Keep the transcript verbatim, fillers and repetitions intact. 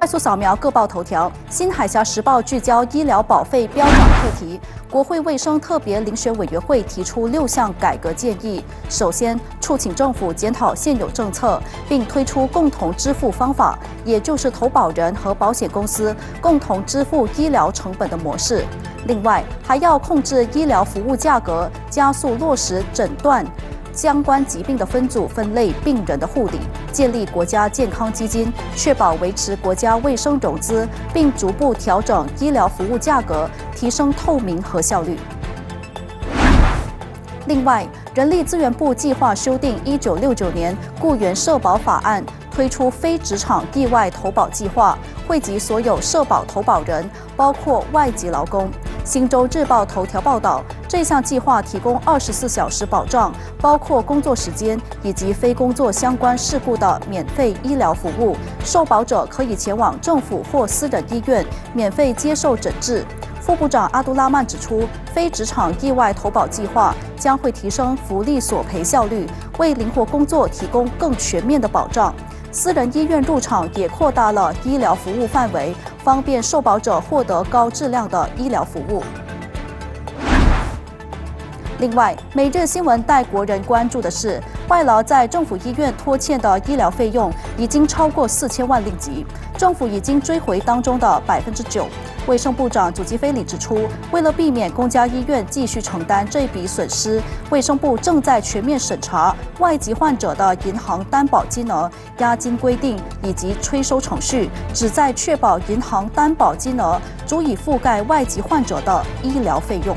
快速扫描各报头条，新海峡时报聚焦医疗保费飙涨课题。国会卫生特别遴选委员会提出六项改革建议，首先促请政府检讨现有政策，并推出共同支付方法，也就是投保人和保险公司共同支付医疗成本的模式。另外，还要控制医疗服务价格，加速落实诊断。 相关疾病的分组分类、病人的护理，建立国家健康基金，确保维持国家卫生融资，并逐步调整医疗服务价格，提升透明和效率。另外，人力资源部计划修订一九六九年雇员社保法案，推出非职场意外投保计划，惠及所有社保投保人，包括外籍劳工。 新洲日报头条报道，这项计划提供二十四小时保障，包括工作时间以及非工作相关事故的免费医疗服务。受保者可以前往政府或私人医院免费接受诊治。副部长阿都拉曼指出，非职场意外投保计划将会提升福利索赔效率，为灵活工作提供更全面的保障。 私人医院入场也扩大了医疗服务范围，方便受保者获得高质量的医疗服务。另外，每日新闻带国人关注的是，外劳在政府医院拖欠的医疗费用已经超过四千万令吉，政府已经追回当中的百分之九。 卫生部长祖基菲里指出，为了避免公家医院继续承担这笔损失，卫生部正在全面审查外籍患者的银行担保金额、押金规定以及催收程序，旨在确保银行担保金额足以覆盖外籍患者的医疗费用。